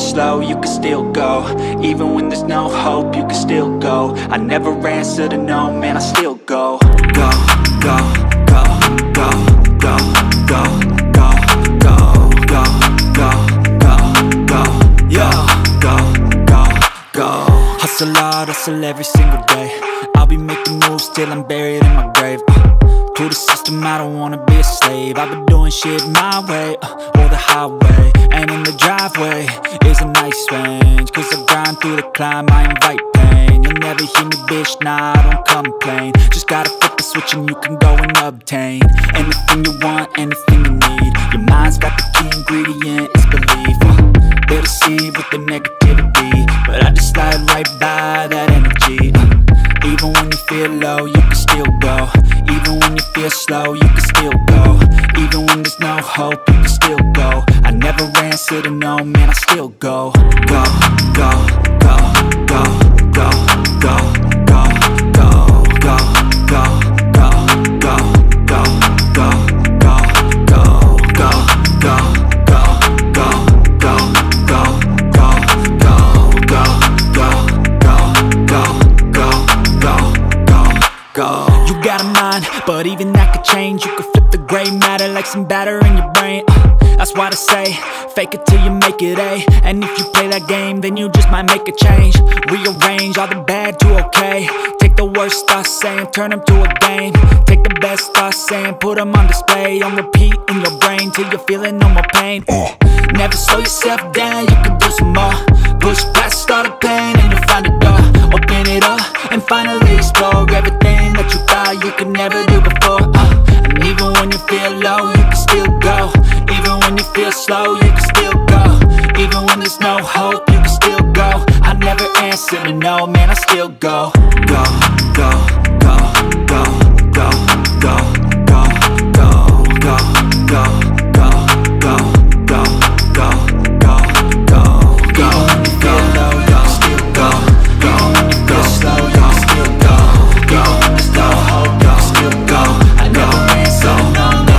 slow, you can still go. Even when there's no hope, you can still go. I never answer to no, man, I still go. Go, go, go, go, go, go, go, go, go, go, go, go, yo, go, go, go. Hustle hard, hustle every single day. I'll be making moves till I'm buried in my grave. To the system, I don't wanna be a slave. I've been doing shit my way, or the highway. And in the driveway is a nice range, cause I grind through the climb, I invite pain. You'll never hear me, bitch, nah, I don't complain. Just gotta flip the switch and you can go and obtain anything you want, anything you need. Your mind's got the key ingredient, it's belief. They'll deceive with the negativity, but I just slide right by that energy. Even when you feel low, you can still go. Even when you feel slow, you can still go. Even when there's no hope, you can still go. I never answer to no, man, I still go. Go, go, go, go, go, go, go, go, go, go, go, go, go, go, go, go, go, go, go, go, go, go, go, go, go, go. You got a mind, but even that could change. You could flip the gray matter like some batter in your brain. That's why they say, fake it till you make it, eh? And if you play that game, then you just might make a change. Rearrange all the bad to okay. Take the worst thoughts saying, turn them to a game. Take the best thoughts saying, put them on display. On repeat in your brain till you're feeling no more pain. Never slow yourself down, you can do some more. Push past all the pain and you'll find a door. Open it up and finally explore everything that you thought you could never do before. And even when you feel low, you can still go. Even when you feel slow, you can still go. Even when there's no hope, you can still go. I never answer to no, man, I still go. Go, go, go, go, go, go, go, go, go, go, go, go, go, go, go, go, go. Even when you feel low, you can still go. Even when you feel slow, you can still go. Even when there's no hope, you can still go. I never answer to no, man, I still go.